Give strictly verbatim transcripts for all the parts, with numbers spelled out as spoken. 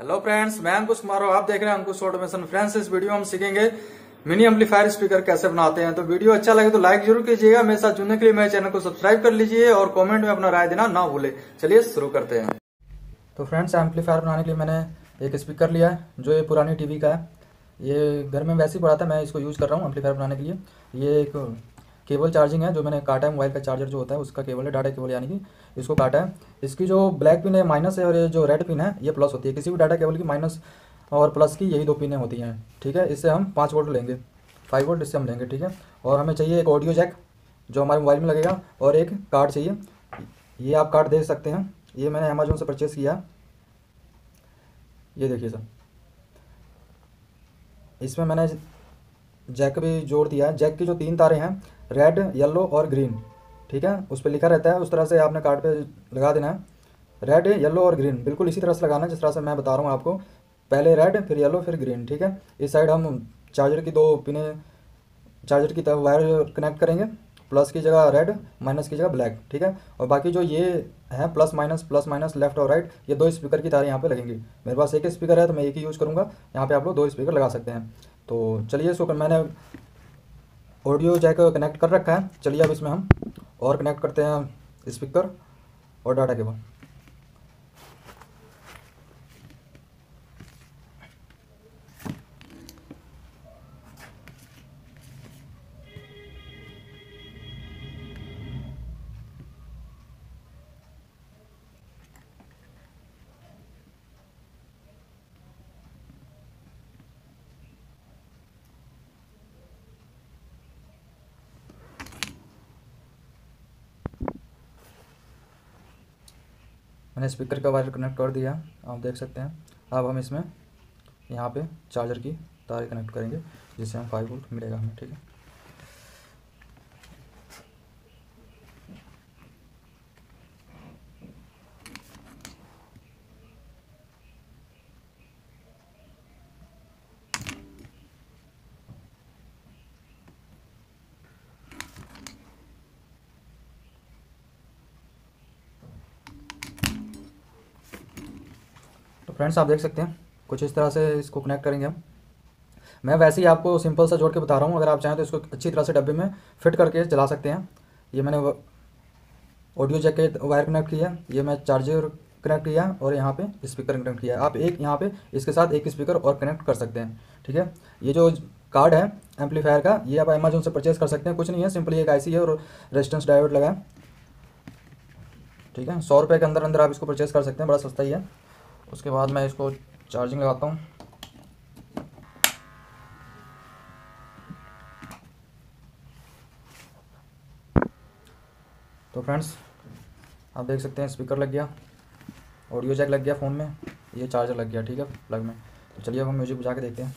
Hello friends, मैं अंकुश कुमारो, आप देख रहे हैं अंकुश ऑटोमेशन। फ्रेंड्स, इस वीडियो में हम सीखेंगे मिनी एम्पलीफायर स्पीकर कैसे बनाते हैं। तो वीडियो अच्छा लगे तो लाइक जरूर कीजिएगा। मेरे साथ जुड़ने के लिए मेरे चैनल को सब्सक्राइब कर लीजिए और कमेंट में अपना राय देना ना भूले। चलिए शुरू करते हैं। तो फ्रेंड्स, एम्पलीफायर बनाने के लिए मैंने एक स्पीकर लिया है जो ये पुरानी टीवी का है। ये घर में वैसे ही पड़ा था, मैं इसको यूज कर रहा हूँ एम्पलीफायर बनाने के लिए। ये एक केबल चार्जिंग है जो मैंने काटा है, मोबाइल का चार्जर जो होता है उसका केबल है, डाटा केबल, यानी कि इसको काटा है। इसकी जो ब्लैक पिन है माइनस है और ये जो रेड पिन है ये प्लस होती है। किसी भी डाटा केबल की माइनस और प्लस की यही दो पिनें होती हैं। ठीक है, इससे हम पाँच वोल्ट लेंगे, फाइव वोल्ट इससे हम लेंगे। ठीक है, और हमें चाहिए एक ऑडियो जैक जो हमारे मोबाइल में लगेगा और एक कार्ड चाहिए। ये आप कार्ड देख सकते हैं, ये मैंने अमेजोन से परचेज़ किया। ये देखिए सर, इसमें मैंने जैक भी जोड़ दिया है। जैक की जो तीन तारे हैं, रेड, येलो और ग्रीन, ठीक है, उस पर लिखा रहता है। उस तरह से आपने कार्ड पे लगा देना है, रेड, येलो और ग्रीन। बिल्कुल इसी तरह से लगाना है जिस तरह से मैं बता रहा हूँ आपको। पहले रेड, फिर येलो, फिर ग्रीन। ठीक है, इस साइड हम चार्जर की दो पिने, चार्जर की तरफ वायर कनेक्ट करेंगे। प्लस की जगह रेड, माइनस की जगह ब्लैक। ठीक है, और बाकी जो ये है plus minus, plus minus, left और राइट, ये दो स्पीकर की तारें यहाँ पे लगेंगी। मेरे पास एक स्पीकर है तो मैं एक ही यूज़ करूँगा। यहाँ पे आप लोग दो स्पीकर लगा सकते हैं। तो चलिए, इसको मैंने ऑडियो जैक कनेक्ट कर रखा है। चलिए, अब इसमें हम और कनेक्ट करते हैं स्पीकर और डाटा केबल। मैंने स्पीकर का वायर कनेक्ट कर दिया, आप देख सकते हैं। अब हम इसमें यहाँ पे चार्जर की तार कनेक्ट करेंगे जिससे हम फाइव वोल्ट मिलेगा हमें। ठीक है, फ्रेंड्स, आप देख सकते हैं कुछ इस तरह से इसको कनेक्ट करेंगे हम। मैं वैसे ही आपको सिंपल सा जोड़ के बता रहा हूँ। अगर आप चाहें तो इसको अच्छी तरह से डब्बे में फिट करके चला सकते हैं। ये मैंने ऑडियो जैक के वायर कनेक्ट किया, ये मैं चार्जर कनेक्ट किया और यहाँ पे स्पीकर कनेक्ट किया। आप एक यहाँ पे इसके साथ एक स्पीकर और कनेक्ट कर सकते हैं। ठीक है, ये जो कार्ड है एम्पलीफायर का, ये आप अमेजोन से परचेज़ कर सकते हैं। कुछ नहीं है, सिंपली एक आई सी है और रेजिस्टेंस डायोड लगा है। ठीक है, सौ रुपये के अंदर अंदर आप इसको परचेज़ कर सकते हैं, बड़ा सस्ता ही है। उसके बाद मैं इसको चार्जिंग लगाता हूँ। तो फ्रेंड्स, आप देख सकते हैं स्पीकर लग गया, ऑडियो जैक लग गया फ़ोन में, ये चार्जर लग गया। ठीक है, प्लग में। तो चलिए, अब हम म्यूजिक बजा के देखते हैं।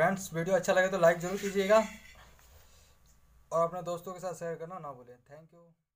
फ्रेंड्स, वीडियो अच्छा लगे तो लाइक जरूर कीजिएगा और अपने दोस्तों के साथ शेयर करना ना भूलें। Thank you.